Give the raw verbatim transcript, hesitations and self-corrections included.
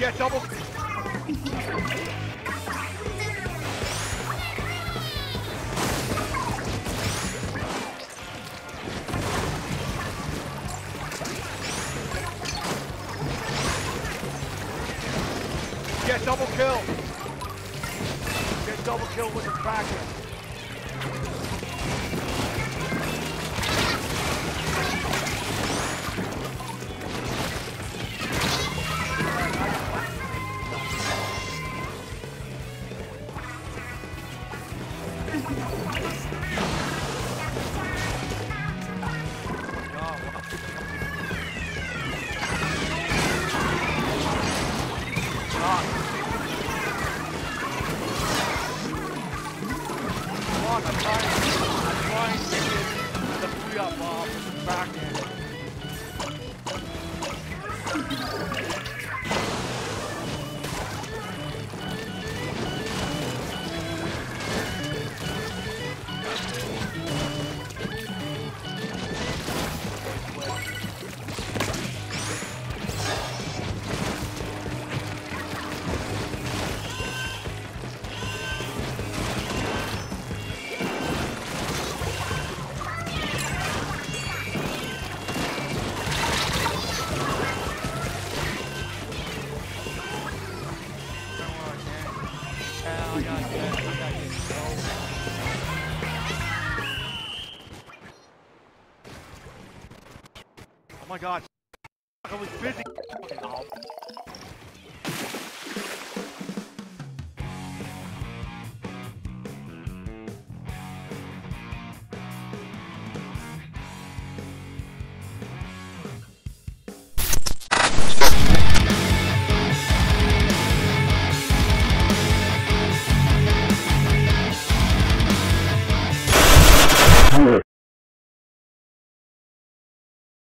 Yeah, double. Get double kill. Get double kill with the tracker. Not. I got you. I got you. Oh my god.